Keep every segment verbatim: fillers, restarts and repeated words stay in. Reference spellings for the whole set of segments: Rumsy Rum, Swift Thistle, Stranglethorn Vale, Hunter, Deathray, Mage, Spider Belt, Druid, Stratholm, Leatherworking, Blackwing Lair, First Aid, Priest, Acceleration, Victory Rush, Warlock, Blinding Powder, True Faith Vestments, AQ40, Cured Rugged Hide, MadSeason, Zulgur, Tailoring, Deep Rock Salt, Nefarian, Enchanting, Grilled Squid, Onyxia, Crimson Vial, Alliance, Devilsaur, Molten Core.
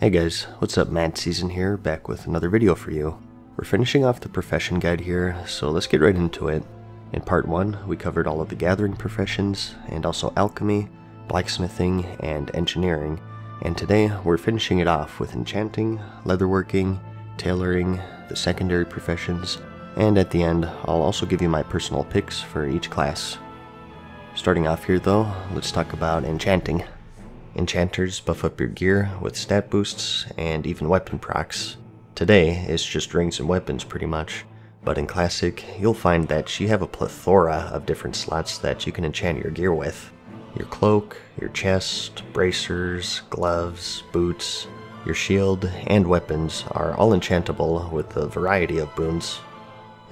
Hey guys, what's up? MadSeason here, back with another video for you. We're finishing off the profession guide here, so let's get right into it. In part one, we covered all of the gathering professions, and also alchemy, blacksmithing, and engineering, and today we're finishing it off with enchanting, leatherworking, tailoring, the secondary professions, and at the end, I'll also give you my personal picks for each class. Starting off here though, let's talk about enchanting. Enchanters buff up your gear with stat boosts and even weapon procs. Today, it's just rings and weapons pretty much, but in Classic, you'll find that you have a plethora of different slots that you can enchant your gear with. Your cloak, your chest, bracers, gloves, boots, your shield, and weapons are all enchantable with a variety of boons.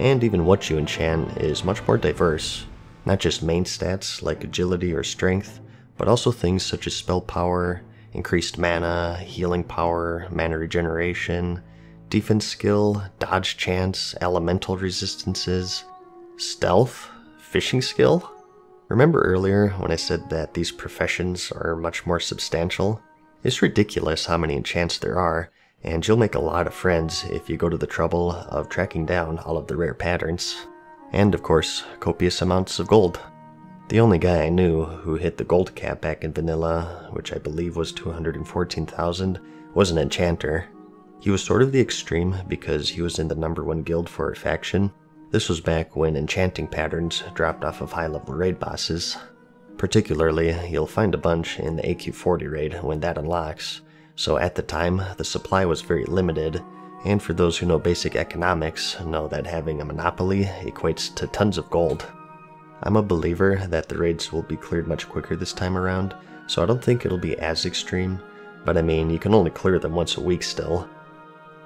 And even what you enchant is much more diverse, not just main stats like agility or strength, but also things such as spell power, increased mana, healing power, mana regeneration, defense skill, dodge chance, elemental resistances, stealth, fishing skill. Remember earlier when I said that these professions are much more substantial? It's ridiculous how many enchants there are, and you'll make a lot of friends if you go to the trouble of tracking down all of the rare patterns. And of course, copious amounts of gold. The only guy I knew who hit the gold cap back in vanilla, which I believe was two hundred fourteen thousand, was an enchanter. He was sort of the extreme because he was in the number one guild for a faction. This was back when enchanting patterns dropped off of high level raid bosses. Particularly, you'll find a bunch in the A Q forty raid when that unlocks, so at the time the supply was very limited, and for those who know basic economics know that having a monopoly equates to tons of gold. I'm a believer that the raids will be cleared much quicker this time around, so I don't think it'll be as extreme, but I mean, you can only clear them once a week still.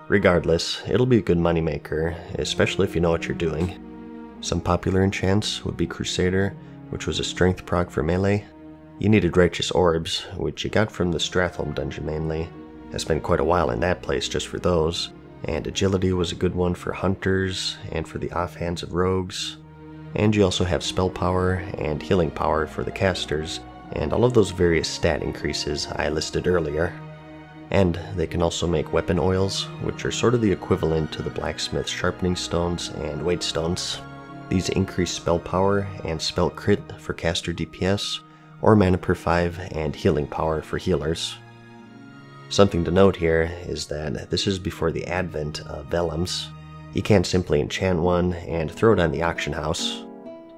Regardless, it'll be a good moneymaker, especially if you know what you're doing. Some popular enchants would be Crusader, which was a strength proc for melee. You needed Righteous Orbs, which you got from the Stratholm dungeon mainly. I spent quite a while in that place just for those, and Agility was a good one for Hunters and for the offhands of Rogues. And you also have spell power and healing power for the casters, and all of those various stat increases I listed earlier. And they can also make weapon oils, which are sort of the equivalent to the blacksmith's sharpening stones and weight stones. These increase spell power and spell crit for caster D P S, or mana per five and healing power for healers. Something to note here is that this is before the advent of vellums. You can't simply enchant one and throw it on the auction house.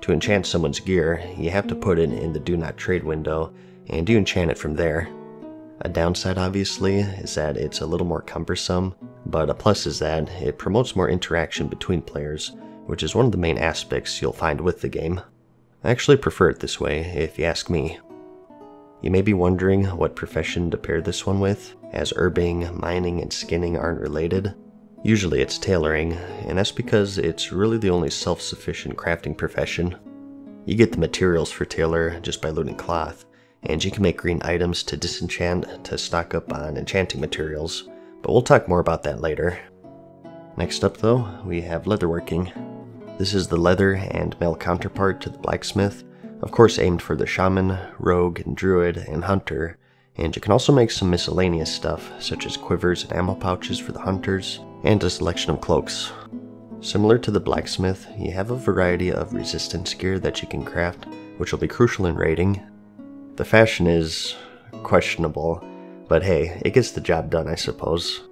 To enchant someone's gear, you have to put it in the Do Not Trade window, and you enchant it from there. A downside, obviously, is that it's a little more cumbersome, but a plus is that it promotes more interaction between players, which is one of the main aspects you'll find with the game. I actually prefer it this way, if you ask me. You may be wondering what profession to pair this one with, as herbing, mining, and skinning aren't related. Usually it's tailoring, and that's because it's really the only self-sufficient crafting profession. You get the materials for tailor just by looting cloth, and you can make green items to disenchant to stock up on enchanting materials, but we'll talk more about that later. Next up though, we have leatherworking. This is the leather and metal counterpart to the blacksmith, of course aimed for the shaman, rogue, and druid, and hunter, and you can also make some miscellaneous stuff, such as quivers and ammo pouches for the hunters, and a selection of cloaks. Similar to the blacksmith, you have a variety of resistance gear that you can craft, which will be crucial in raiding. The fashion is questionable, but hey, it gets the job done, I suppose.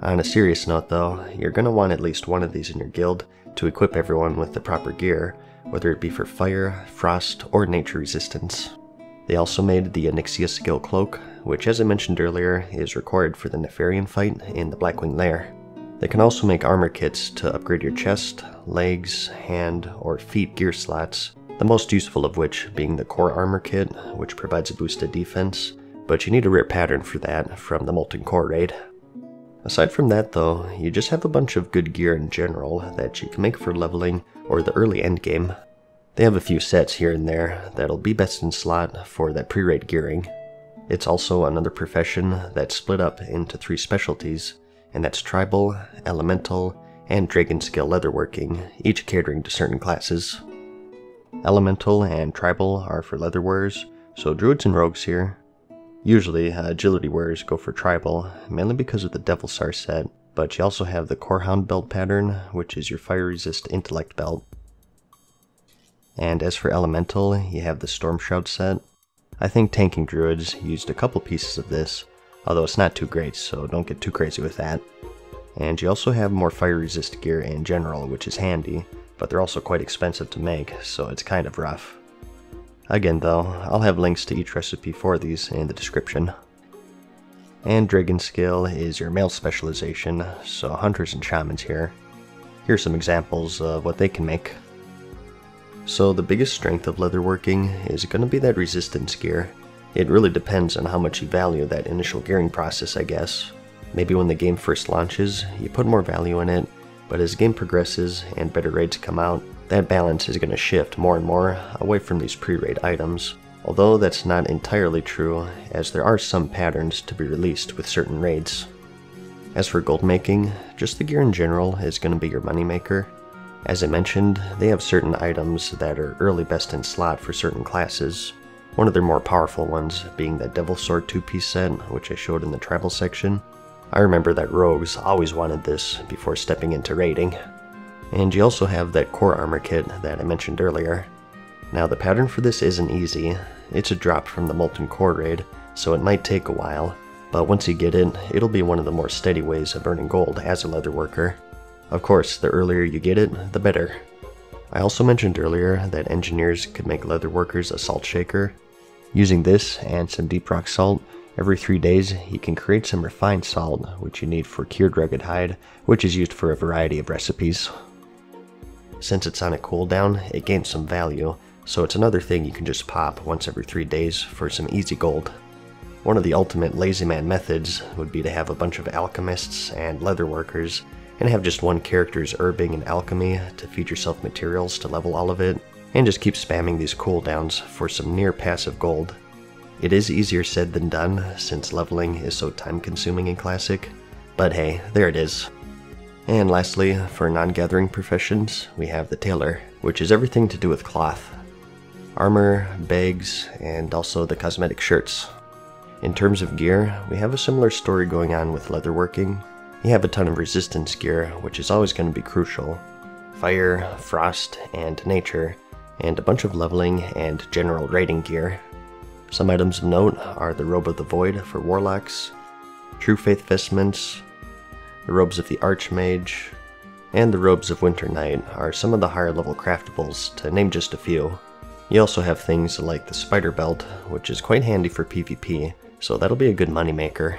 On a serious note though, you're going to want at least one of these in your guild to equip everyone with the proper gear, whether it be for fire, frost, or nature resistance. They also made the Onyxia skill cloak, which as I mentioned earlier is required for the Nefarian fight in the Blackwing Lair. They can also make armor kits to upgrade your chest, legs, hand, or feet gear slots, the most useful of which being the core armor kit, which provides a boost to defense, but you need a rare pattern for that from the Molten Core raid. Aside from that though, you just have a bunch of good gear in general that you can make for leveling or the early endgame. They have a few sets here and there that'll be best in slot for that pre-raid gearing. It's also another profession that's split up into three specialties, and that's tribal, elemental, and dragon skill leatherworking, each catering to certain classes. Elemental and tribal are for leatherwearers, so druids and rogues here. Usually, uh, agility warriors go for tribal, mainly because of the Devilsaur set, but you also have the Corehound Belt pattern, which is your fire resist intellect belt. And as for elemental, you have the Storm Shroud set. I think tanking druids used a couple pieces of this, although it's not too great, so don't get too crazy with that. And you also have more fire resist gear in general, which is handy, but they're also quite expensive to make, so it's kind of rough. Again though, I'll have links to each recipe for these in the description. And Dragon Skill is your male specialization, so hunters and shamans here. Here's some examples of what they can make. So the biggest strength of leatherworking is going to be that resistance gear. It really depends on how much you value that initial gearing process, I guess. Maybe when the game first launches, you put more value in it, but as the game progresses and better raids come out, that balance is going to shift more and more away from these pre-raid items, although that's not entirely true, as there are some patterns to be released with certain raids. As for gold making, just the gear in general is going to be your moneymaker. As I mentioned, they have certain items that are early best in slot for certain classes, one of their more powerful ones being the Devil Sword two piece set, which I showed in the tribal section. I remember that rogues always wanted this before stepping into raiding. And you also have that core armor kit that I mentioned earlier. Now the pattern for this isn't easy, it's a drop from the Molten Core raid, so it might take a while, but once you get it, it'll be one of the more steady ways of earning gold as a leatherworker. Of course, the earlier you get it, the better. I also mentioned earlier that engineers could make leatherworkers a salt shaker. Using this and some Deep Rock Salt, every three days you can create some refined salt, which you need for Cured Rugged Hide, which is used for a variety of recipes. Since it's on a cooldown, it gains some value, so it's another thing you can just pop once every three days for some easy gold. One of the ultimate lazy man methods would be to have a bunch of alchemists and leatherworkers, and have just one character's herbing and alchemy to feed yourself materials to level all of it, and just keep spamming these cooldowns for some near passive gold. It is easier said than done, since leveling is so time consuming in Classic, but hey, there it is. And lastly, for non-gathering professions, we have the tailor, which is everything to do with cloth. Armor, bags, and also the cosmetic shirts. In terms of gear, we have a similar story going on with leatherworking. You have a ton of resistance gear, which is always going to be crucial. Fire, frost, and nature, and a bunch of leveling and general raiding gear. Some items of note are the Robe of the Void for Warlocks, True Faith Vestments, the Robes of the Archmage, and the Robes of Winter Night are some of the higher level craftables, to name just a few. You also have things like the Spider Belt, which is quite handy for PvP, so that'll be a good moneymaker.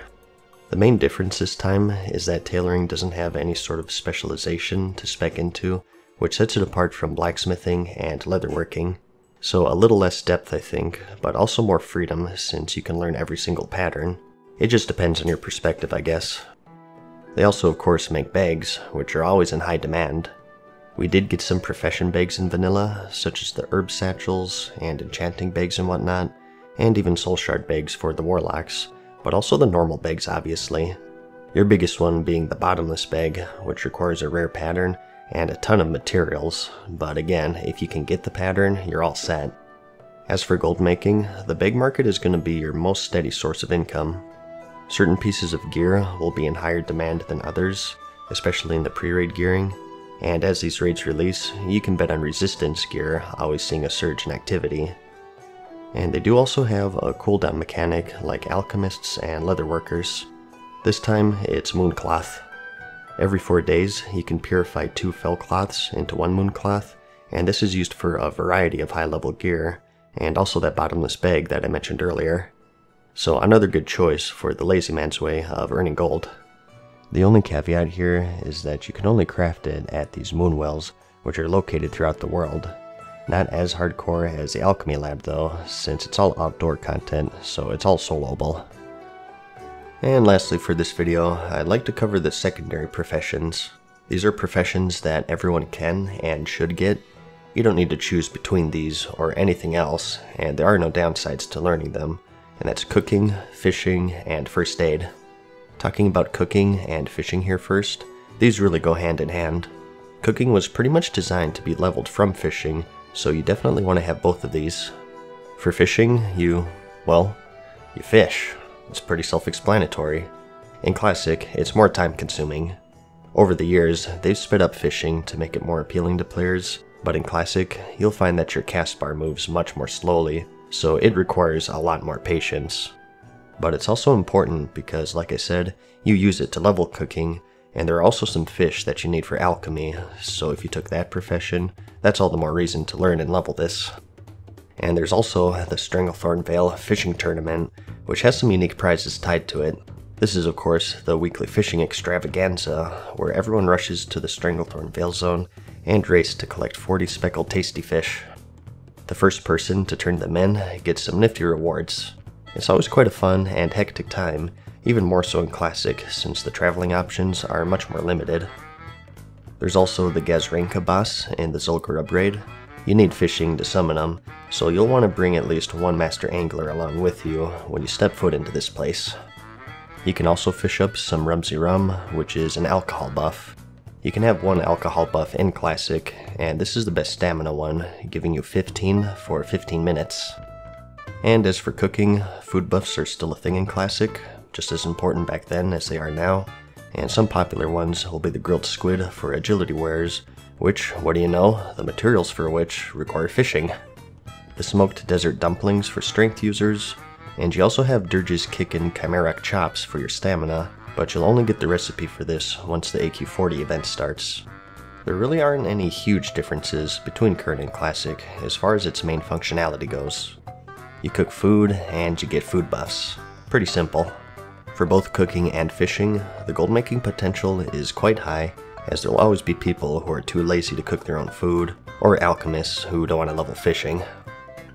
The main difference this time is that tailoring doesn't have any sort of specialization to spec into, which sets it apart from blacksmithing and leatherworking. So a little less depth, I think, but also more freedom since you can learn every single pattern. It just depends on your perspective, I guess. They also of course make bags, which are always in high demand. We did get some profession bags in vanilla, such as the herb satchels and enchanting bags and whatnot, and even soul shard bags for the warlocks, but also the normal bags obviously. Your biggest one being the bottomless bag, which requires a rare pattern and a ton of materials, but again, if you can get the pattern, you're all set. As for gold making, the bag market is going to be your most steady source of income. Certain pieces of gear will be in higher demand than others, especially in the pre-raid gearing, and as these raids release, you can bet on resistance gear always seeing a surge in activity. And they do also have a cooldown mechanic like alchemists and leatherworkers. This time it's mooncloth. Every four days you can purify two fell cloths into one mooncloth, and this is used for a variety of high level gear, and also that bottomless bag that I mentioned earlier. So another good choice for the lazy man's way of earning gold. The only caveat here is that you can only craft it at these moon wells, which are located throughout the world. Not as hardcore as the Alchemy Lab though, since it's all outdoor content, so it's all soloable. And lastly for this video, I'd like to cover the secondary professions. These are professions that everyone can and should get. You don't need to choose between these or anything else, and there are no downsides to learning them, and that's cooking, fishing, and first aid. Talking about cooking and fishing here first, these really go hand in hand. Cooking was pretty much designed to be leveled from fishing, so you definitely want to have both of these. For fishing, you, well, you fish. It's pretty self-explanatory. In Classic, it's more time-consuming. Over the years, they've sped up fishing to make it more appealing to players, but in Classic, you'll find that your cast bar moves much more slowly, so it requires a lot more patience. But it's also important because, like I said, you use it to level cooking, and there are also some fish that you need for alchemy, so if you took that profession, that's all the more reason to learn and level this. And there's also the Stranglethorn Vale Fishing Tournament, which has some unique prizes tied to it. This is, of course, the weekly fishing extravaganza, where everyone rushes to the Stranglethorn Vale Zone and race to collect forty speckled tasty fish. The first person to turn them in gets some nifty rewards. It's always quite a fun and hectic time, even more so in Classic, since the traveling options are much more limited. There's also the Gazrenka boss and the Zulgur upgrade. You need fishing to summon them, so you'll want to bring at least one master angler along with you when you step foot into this place. You can also fish up some Rumsy Rum, which is an alcohol buff. You can have one alcohol buff in Classic, and this is the best stamina one, giving you fifteen for fifteen minutes. And as for cooking, food buffs are still a thing in Classic, just as important back then as they are now, and some popular ones will be the grilled squid for agility wearers, which, what do you know, the materials for which require fishing. The smoked desert dumplings for strength users, and you also have Dirge's Kickin' Chimeric Chops for your stamina, but you'll only get the recipe for this once the A Q forty event starts. There really aren't any huge differences between current and Classic as far as its main functionality goes. You cook food, and you get food buffs. Pretty simple. For both cooking and fishing, the gold-making potential is quite high, as there'll always be people who are too lazy to cook their own food, or alchemists who don't want to level fishing.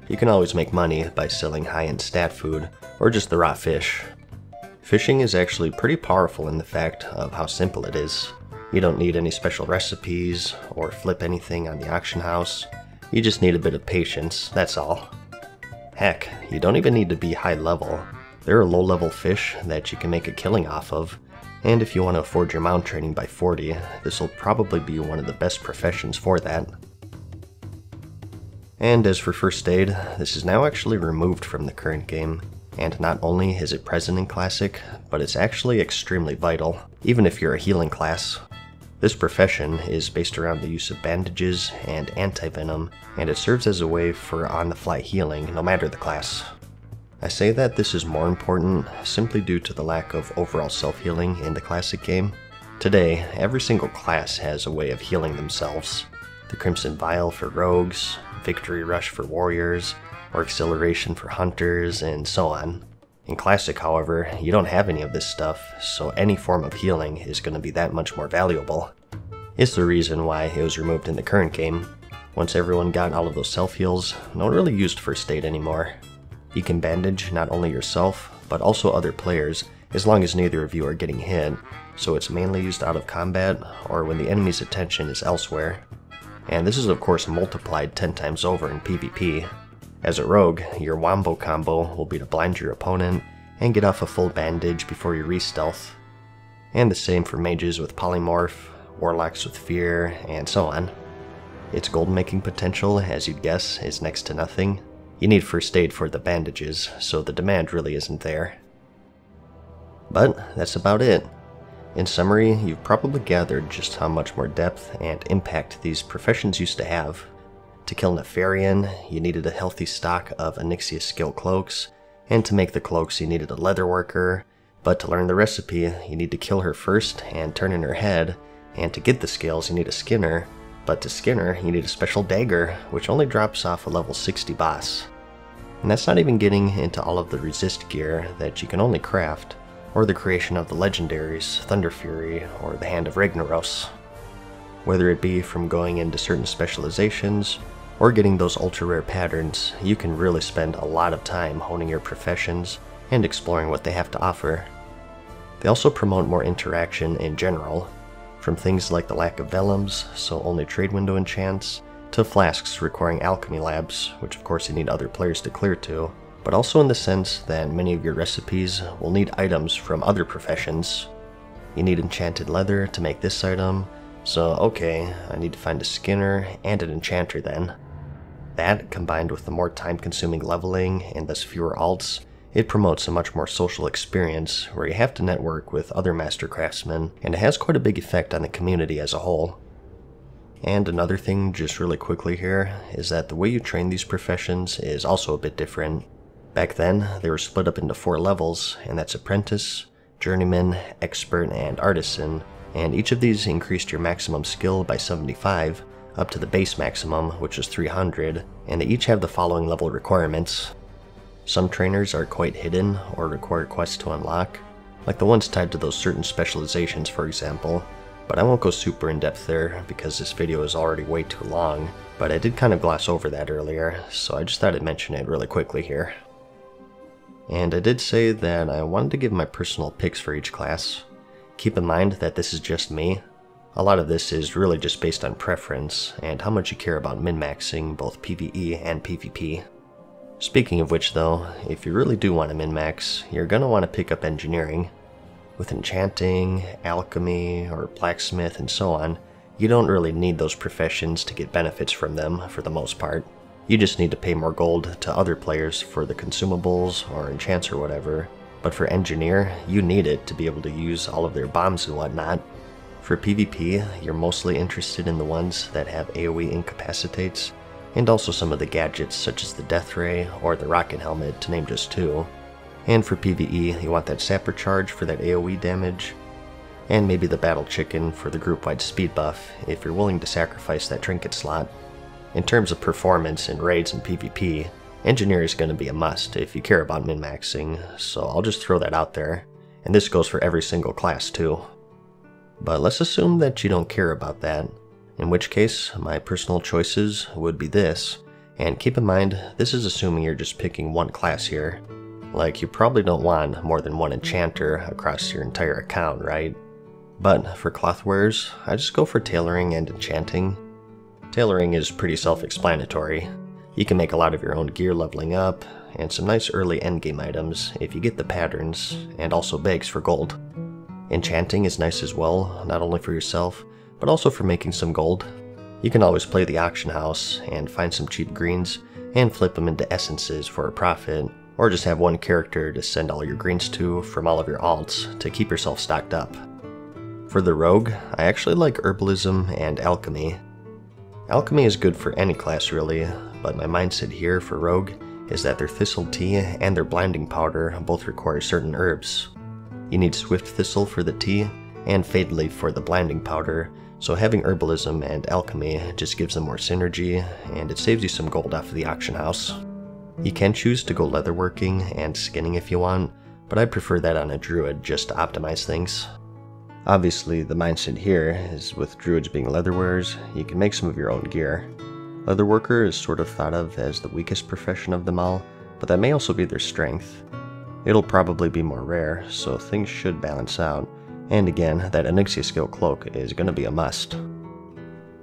You can always make money by selling high-end stat food, or just the raw fish. Fishing is actually pretty powerful in the fact of how simple it is. You don't need any special recipes, or flip anything on the auction house. You just need a bit of patience, that's all. Heck, you don't even need to be high level. There are low-level fish that you can make a killing off of, and if you want to afford your mount training by forty, this will probably be one of the best professions for that. And as for First Aid, this is now actually removed from the current game, and not only is it present in Classic, but it's actually extremely vital, even if you're a healing class. This profession is based around the use of bandages and anti-venom, and it serves as a way for on-the-fly healing no matter the class. I say that this is more important simply due to the lack of overall self-healing in the Classic game. Today, every single class has a way of healing themselves. The Crimson Vial for rogues, Victory Rush for warriors, or Acceleration for hunters, and so on. In Classic, however, you don't have any of this stuff, so any form of healing is going to be that much more valuable. It's the reason why it was removed in the current game. Once everyone got all of those self-heals, no one really used First Aid anymore. You can bandage not only yourself, but also other players, as long as neither of you are getting hit, so it's mainly used out of combat or when the enemy's attention is elsewhere. And this is of course multiplied ten times over in PvP. As a rogue, your wombo combo will be to blind your opponent and get off a full bandage before you re-stealth. And the same for mages with polymorph, warlocks with fear, and so on. Its gold making potential, as you'd guess, is next to nothing. You need First Aid for the bandages, so the demand really isn't there. But that's about it. In summary, you've probably gathered just how much more depth and impact these professions used to have. To kill Nefarian, you needed a healthy stock of Onyxia skill cloaks, and to make the cloaks you needed a leatherworker, but to learn the recipe, you need to kill her first and turn in her head, and to get the scales you need a skinner, but to skin her you need a special dagger, which only drops off a level sixty boss. And that's not even getting into all of the resist gear that you can only craft, or the creation of the legendaries, Thunder Fury, or the Hand of Ragnaros. Whether it be from going into certain specializations, or getting those ultra-rare patterns, you can really spend a lot of time honing your professions and exploring what they have to offer. They also promote more interaction in general, from things like the lack of vellums, so only trade window enchants, to flasks requiring alchemy labs, which of course you need other players to clear to, but also in the sense that many of your recipes will need items from other professions. You need enchanted leather to make this item, so okay, I need to find a skinner and an enchanter then. That, combined with the more time-consuming leveling and thus fewer alts, It promotes a much more social experience where you have to network with other master craftsmen, and it has quite a big effect on the community as a whole. And another thing, just really quickly here, is that the way you train these professions is also a bit different. Back then, they were split up into four levels, and that's Apprentice, Journeyman, Expert, and Artisan, and each of these increased your maximum skill by seventy-five, up to the base maximum, which is three hundred, and they each have the following level requirements. Some trainers are quite hidden, or require quests to unlock, like the ones tied to those certain specializations for example, but I won't go super in-depth there because this video is already way too long, but I did kind of gloss over that earlier, so I just thought I'd mention it really quickly here. And I did say that I wanted to give my personal picks for each class. Keep in mind that this is just me. A lot of this is really just based on preference and how much you care about min-maxing both PvE and PvP. Speaking of which though, if you really do want to min-max, you're going to want to pick up engineering. With enchanting, alchemy, or blacksmith and so on, you don't really need those professions to get benefits from them for the most part. You just need to pay more gold to other players for the consumables or enchants or whatever, but for engineer, you need it to be able to use all of their bombs and whatnot. For PvP, you're mostly interested in the ones that have AoE incapacitates, and also some of the gadgets such as the death ray or the rocket helmet to name just two. And for PvE, you want that sapper charge for that AoE damage, and maybe the battle chicken for the group-wide speed buff if you're willing to sacrifice that trinket slot. In terms of performance in raids and PvP, engineer is going to be a must if you care about min-maxing, so I'll just throw that out there, and this goes for every single class too. But let's assume that you don't care about that, in which case my personal choices would be this, and keep in mind this is assuming you're just picking one class here. Like, you probably don't want more than one enchanter across your entire account, right? But for clothwares, I just go for tailoring and enchanting. Tailoring is pretty self-explanatory. You can make a lot of your own gear leveling up, and some nice early endgame items if you get the patterns, and also begs for gold. Enchanting is nice as well, not only for yourself, but also for making some gold. You can always play the auction house and find some cheap greens and flip them into essences for a profit, or just have one character to send all your greens to from all of your alts to keep yourself stocked up. For the rogue, I actually like herbalism and alchemy. Alchemy is good for any class really, but my mindset here for rogue is that their thistle tea and their blinding powder both require certain herbs. You need swift thistle for the tea and fade leaf for the blinding powder, so having herbalism and alchemy just gives them more synergy, and it saves you some gold off of the auction house. You can choose to go leatherworking and skinning if you want, but I prefer that on a druid just to optimize things. Obviously, the mindset here is with druids being leatherwarers, you can make some of your own gear. Leatherworker is sort of thought of as the weakest profession of them all, but that may also be their strength. It'll probably be more rare, so things should balance out, and again, that Onyxia skill cloak is going to be a must.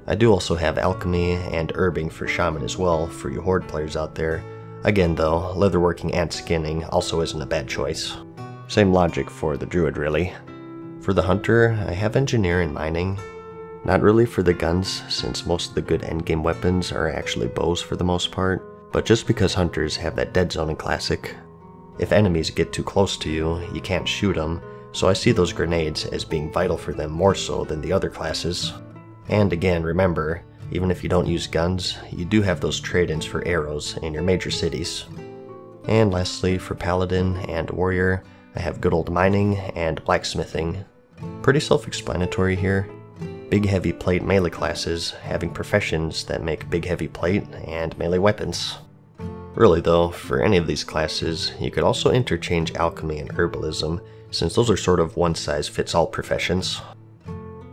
I do also have alchemy and herbing for shaman as well for you horde players out there. Again though, leatherworking and skinning also isn't a bad choice. Same logic for the druid really. For the hunter, I have engineer and mining. Not really for the guns, since most of the good endgame weapons are actually bows for the most part, but just because hunters have that dead zoning classic. If enemies get too close to you, you can't shoot them, so I see those grenades as being vital for them more so than the other classes. And again, remember, even if you don't use guns, you do have those trade-ins for arrows in your major cities. And lastly, for paladin and warrior, I have good old mining and blacksmithing. Pretty self-explanatory here. Big heavy plate melee classes having professions that make big heavy plate and melee weapons. Really though, for any of these classes, you could also interchange alchemy and herbalism, since those are sort of one-size-fits-all professions.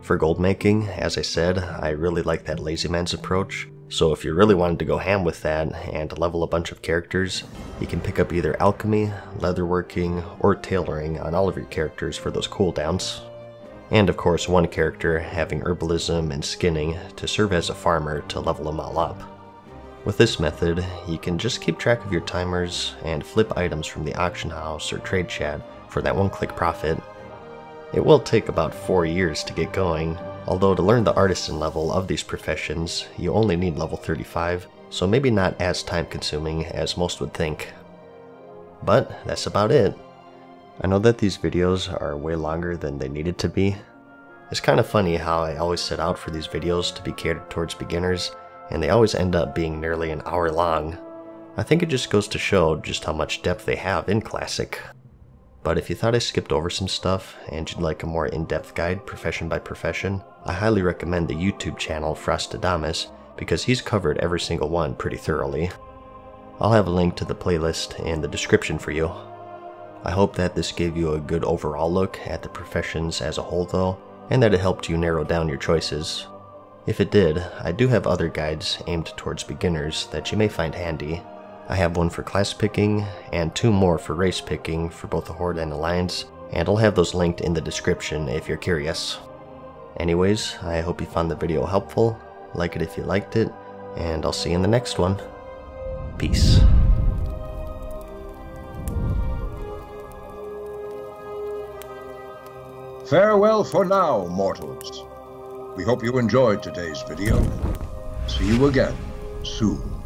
For gold making, as I said, I really like that lazy man's approach, so if you really wanted to go ham with that and level a bunch of characters, you can pick up either alchemy, leatherworking, or tailoring on all of your characters for those cooldowns. And of course one character having herbalism and skinning to serve as a farmer to level them all up. With this method, you can just keep track of your timers and flip items from the auction house or trade chat for that one-click profit. It will take about four years to get going, although to learn the artisan level of these professions, you only need level thirty-five, so maybe not as time consuming as most would think. But that's about it. I know that these videos are way longer than they needed to be. It's kind of funny how I always set out for these videos to be catered towards beginners, and they always end up being nearly an hour long. I think it just goes to show just how much depth they have in Classic. But if you thought I skipped over some stuff, and you'd like a more in-depth guide profession by profession, I highly recommend the YouTube channel Frostodamus, because he's covered every single one pretty thoroughly. I'll have a link to the playlist in the description for you. I hope that this gave you a good overall look at the professions as a whole though, and that it helped you narrow down your choices. If it did, I do have other guides aimed towards beginners that you may find handy. I have one for class picking, and two more for race picking for both the Horde and Alliance, and I'll have those linked in the description if you're curious. Anyways, I hope you found the video helpful, like it if you liked it, and I'll see you in the next one. Peace. Farewell for now, mortals. We hope you enjoyed today's video. See you again soon.